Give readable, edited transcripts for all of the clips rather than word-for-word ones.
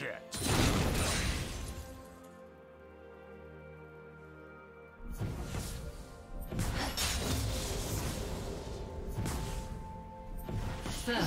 project. First blood.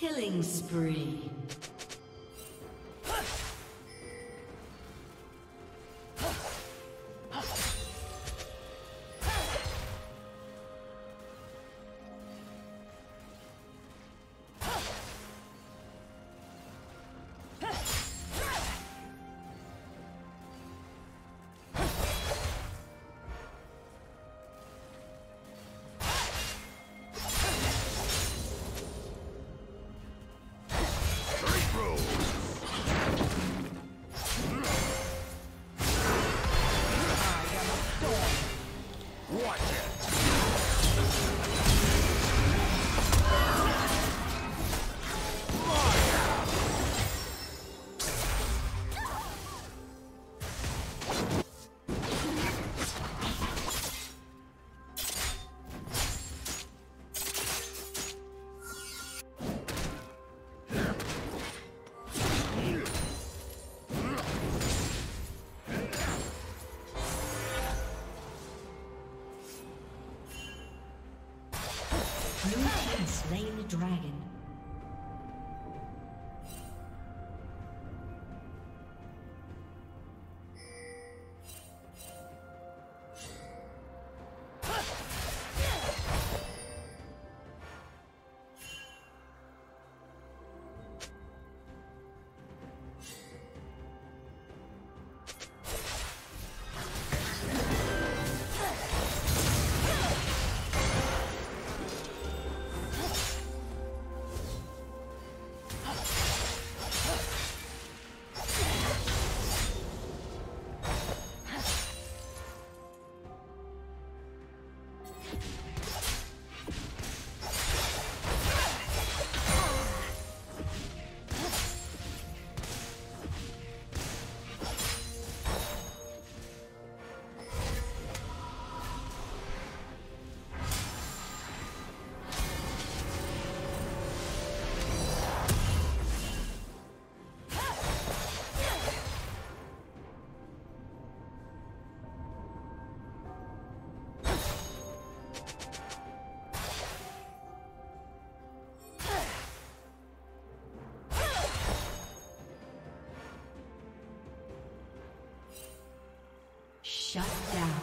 Killing spree. dragon. Shut down.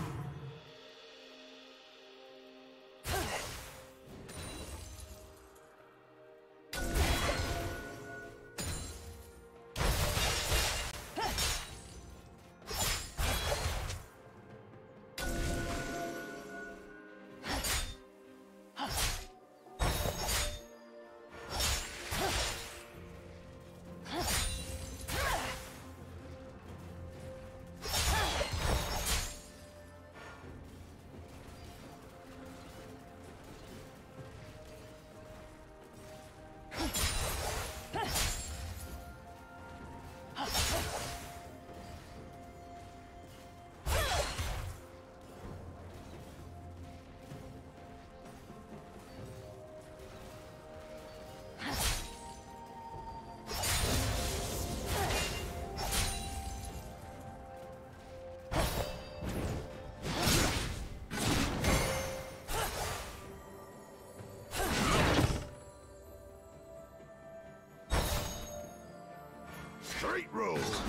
Straight rules.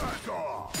Back off.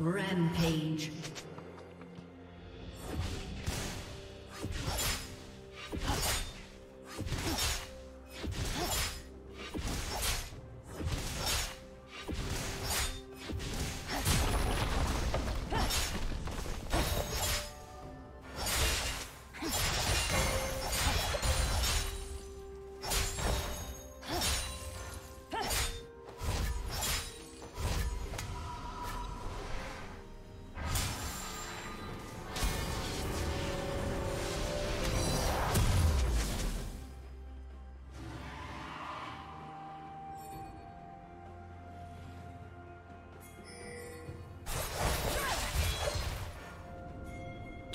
Rampage.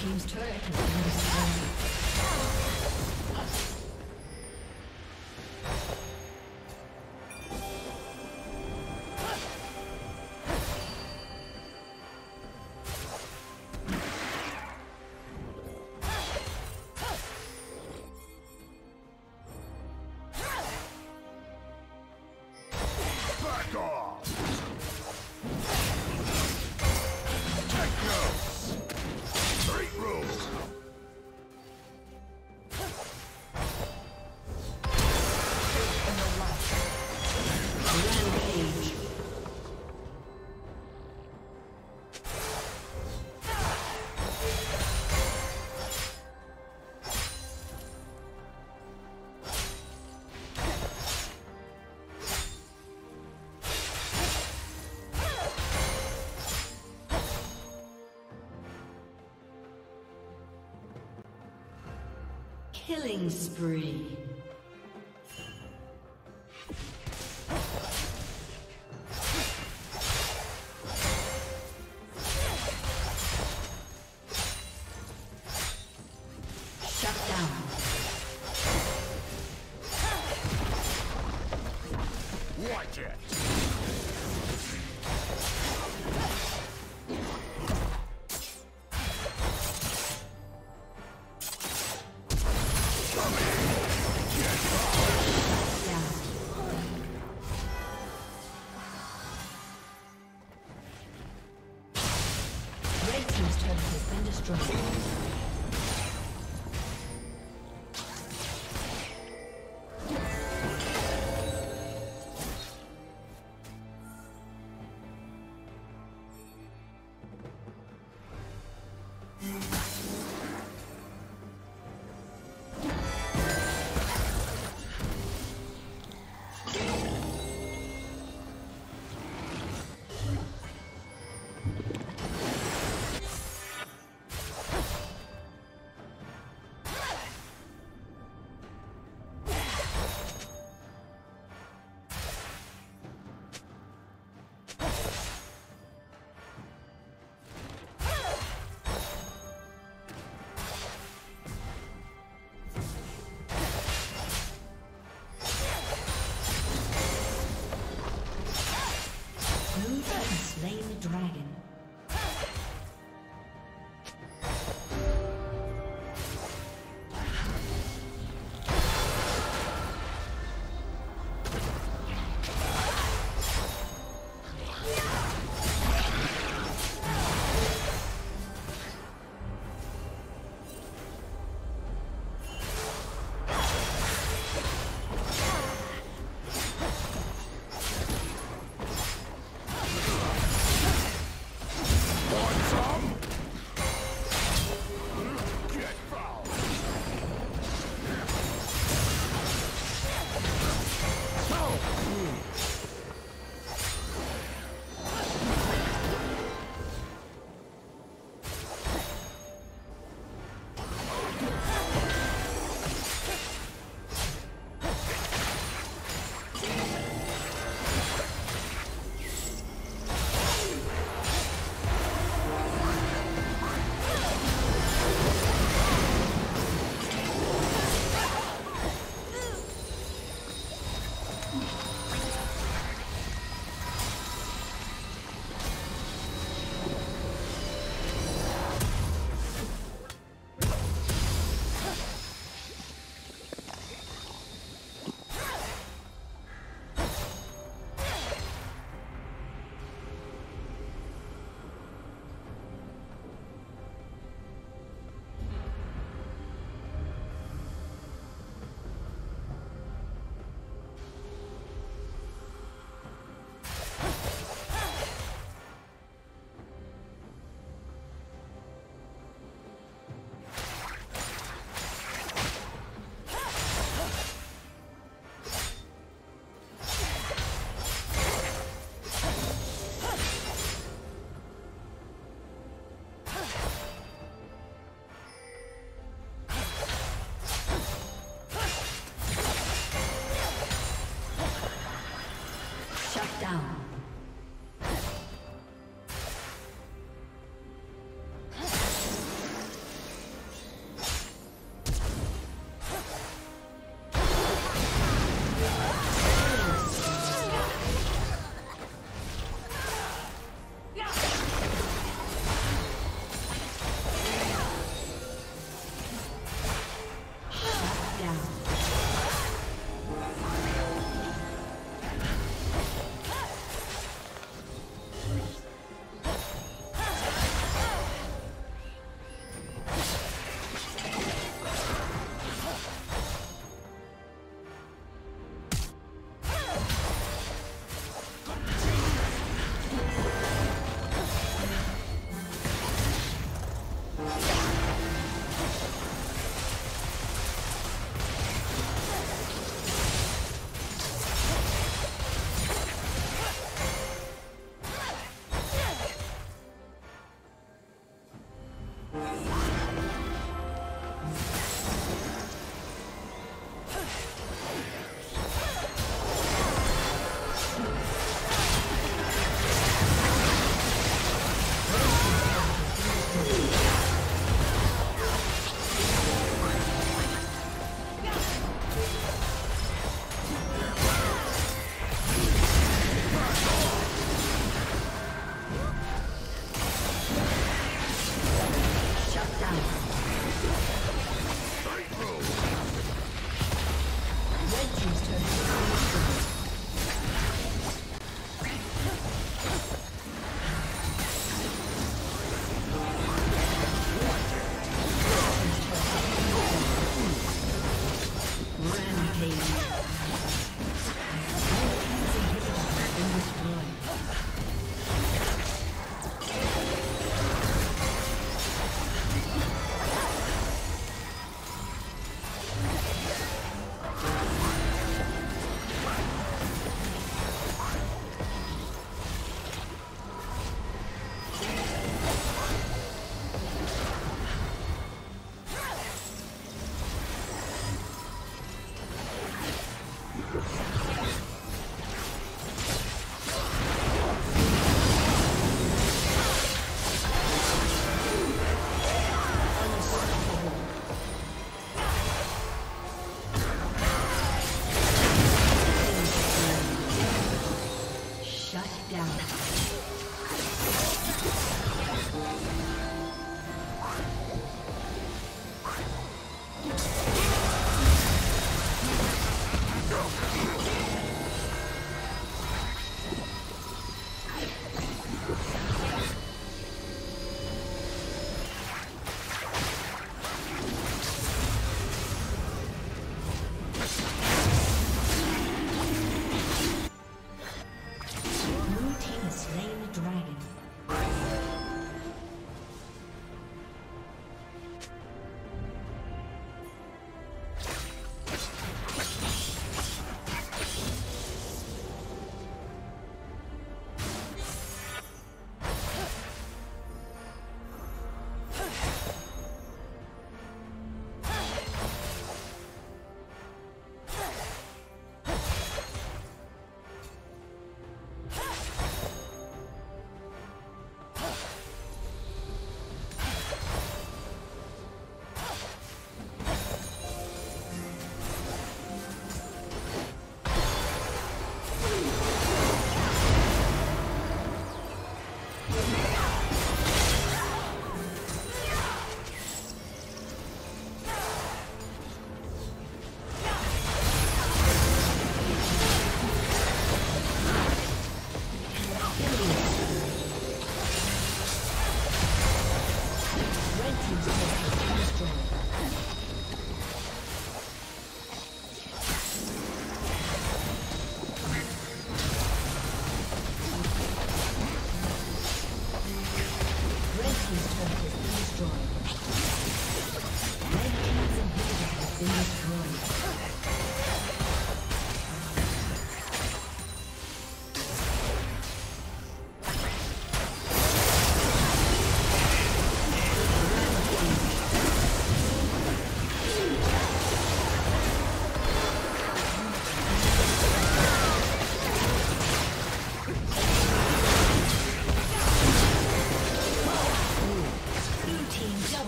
Team's turret has been destroyed. Back off! Take no! Killing spree.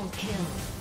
Double kill.